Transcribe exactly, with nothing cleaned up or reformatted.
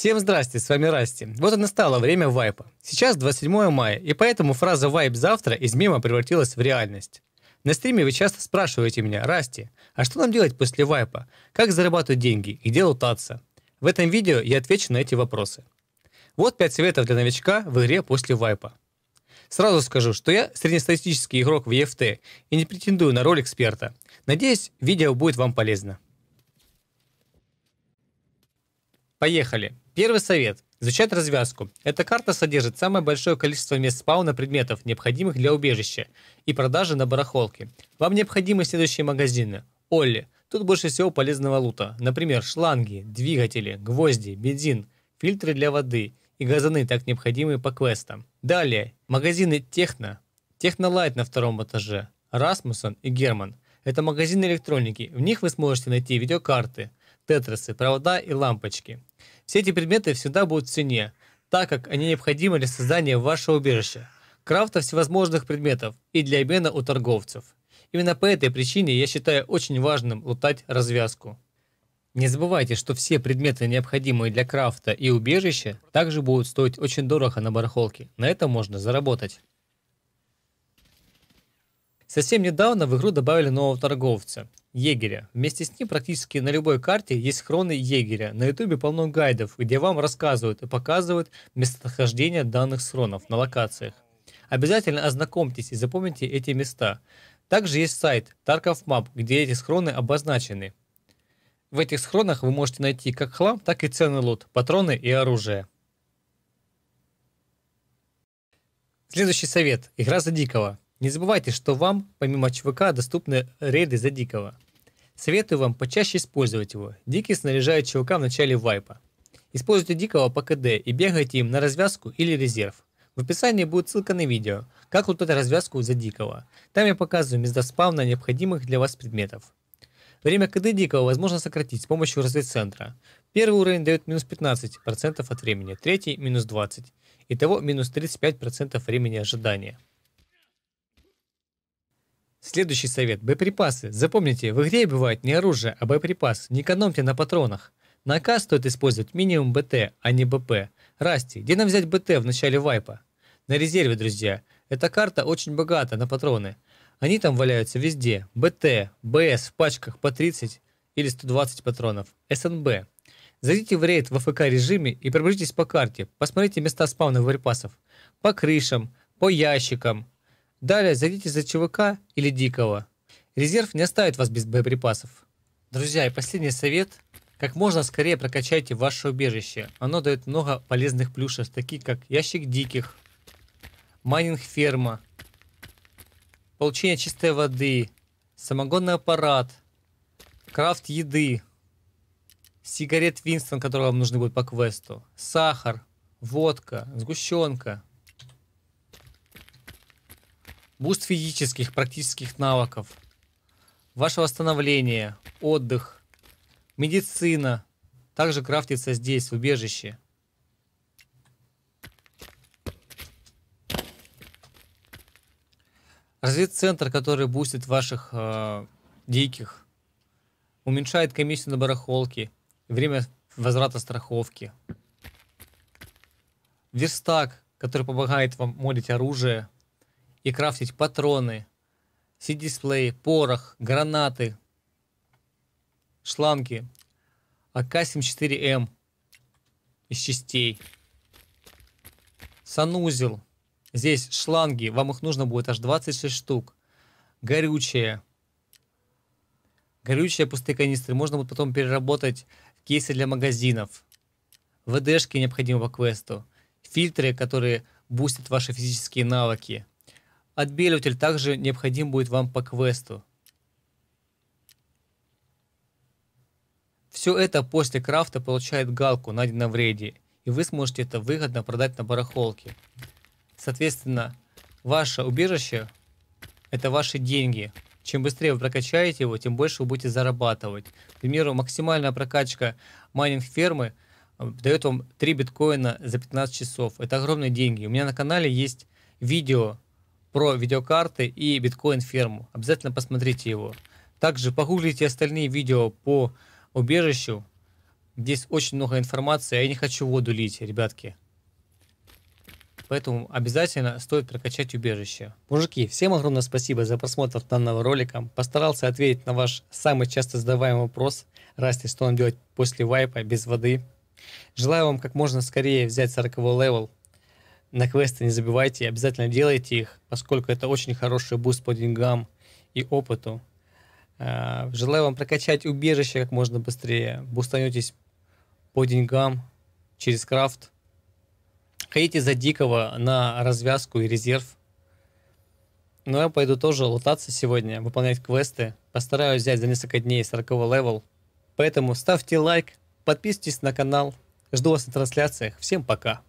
Всем здрасте, с вами Расти. Вот и настало время вайпа. Сейчас двадцать седьмое мая, и поэтому фраза «вайп завтра» из мема превратилась в реальность. На стриме вы часто спрашиваете меня: «Расти, а что нам делать после вайпа? Как зарабатывать деньги и где лутаться?» В этом видео я отвечу на эти вопросы. Вот пять советов для новичка в игре после вайпа. Сразу скажу, что я среднестатистический игрок в и эф ти и не претендую на роль эксперта. Надеюсь, видео будет вам полезно. Поехали! Первый совет. Изучать развязку. Эта карта содержит самое большое количество мест спауна предметов, необходимых для убежища и продажи на барахолке. Вам необходимы следующие магазины. Олли. Тут больше всего полезного лута. Например, шланги, двигатели, гвозди, бензин, фильтры для воды и газоны, так необходимые по квестам. Далее. Магазины Техно. Технолайт на втором этаже. Расмуссон и Герман. Это магазины электроники. В них вы сможете найти видеокарты, тетрисы, провода и лампочки. Все эти предметы всегда будут в цене, так как они необходимы для создания вашего убежища, крафта всевозможных предметов и для обмена у торговцев. Именно по этой причине я считаю очень важным лутать развязку. Не забывайте, что все предметы, необходимые для крафта и убежища, также будут стоить очень дорого на барахолке. На этом можно заработать. Совсем недавно в игру добавили нового торговца – егеря. Вместе с ним практически на любой карте есть хроны егеря. На ютубе полно гайдов, где вам рассказывают и показывают местонахождение данных схронов на локациях. Обязательно ознакомьтесь и запомните эти места. Также есть сайт Tarkov Map, где эти схроны обозначены. В этих схронах вы можете найти как хлам, так и ценный лут, патроны и оружие. Следующий совет – игра за дикого. Не забывайте, что вам, помимо ЧВК, доступны рейды за дикого. Советую вам почаще использовать его. Дикий снаряжает ЧВК в начале вайпа. Используйте дикого по КД и бегайте им на развязку или резерв. В описании будет ссылка на видео, как лутать развязку за дикого. Там я показываю места спавна необходимых для вас предметов. Время КД дикого возможно сократить с помощью разведцентра. Первый уровень дает минус пятнадцать процентов от времени, третий минус двадцать процентов, итого минус тридцать пять процентов времени ожидания. Следующий совет – боеприпасы. Запомните, в игре бывает не оружие, а боеприпас. Не экономьте на патронах. На АК стоит использовать минимум БТ, а не БП. Расти, где нам взять БТ в начале вайпа? На резерве, друзья. Эта карта очень богата на патроны. Они там валяются везде. БТ, БС в пачках по тридцать или сто двадцать патронов. СНБ. Зайдите в рейд в АФК режиме и пробежитесь по карте. Посмотрите места спавна боеприпасов. По крышам, по ящикам. Далее зайдите за ЧВК или дикого. Резерв не оставит вас без боеприпасов. Друзья, и последний совет. Как можно скорее прокачайте ваше убежище. Оно дает много полезных плюшек, такие как ящик диких, майнинг ферма, получение чистой воды, самогонный аппарат, крафт еды, сигарет Винстон, которые вам нужны будут по квесту, сахар, водка, сгущенка. Буст физических, практических навыков, ваше восстановление, отдых, медицина. Также крафтится здесь, в убежище. Разведцентр, который бустит ваших э, диких, уменьшает комиссию на барахолке, время возврата страховки. Верстак, который помогает вам модить оружие и крафтить патроны, си-дисплей, порох, гранаты, шланги, а ка семьдесят четыре эм из частей, санузел. Здесь шланги, вам их нужно будет аж двадцать шесть штук. Горючее. Горючее, пустые канистры можно будет потом переработать в кейсы для магазинов. ВДшки необходимы по квесту. Фильтры, которые бустят ваши физические навыки. Отбеливатель также необходим будет вам по квесту. Все это после крафта получает галку, найденную в рейде, и вы сможете это выгодно продать на барахолке. Соответственно, ваше убежище – это ваши деньги. Чем быстрее вы прокачаете его, тем больше вы будете зарабатывать. К примеру, максимальная прокачка майнинг-фермы дает вам три биткоина за пятнадцать часов. Это огромные деньги. У меня на канале есть видео про видеокарты и биткоин-ферму. Обязательно посмотрите его. Также погуглите остальные видео по убежищу. Здесь очень много информации, а я не хочу воду лить, ребятки. Поэтому обязательно стоит прокачать убежище. Мужики, всем огромное спасибо за просмотр данного ролика. Постарался ответить на ваш самый часто задаваемый вопрос. Расти, что нам делать после вайпа без воды? Желаю вам как можно скорее взять сороковой левел. На квесты не забивайте, обязательно делайте их, поскольку это очень хороший буст по деньгам и опыту. Желаю вам прокачать убежище как можно быстрее. Бустанетесь по деньгам через крафт. Ходите за Дикого на развязку и резерв. Но я пойду тоже лутаться сегодня, выполнять квесты. Постараюсь взять за несколько дней сороковой левел. Поэтому ставьте лайк, подписывайтесь на канал. Жду вас на трансляциях. Всем пока.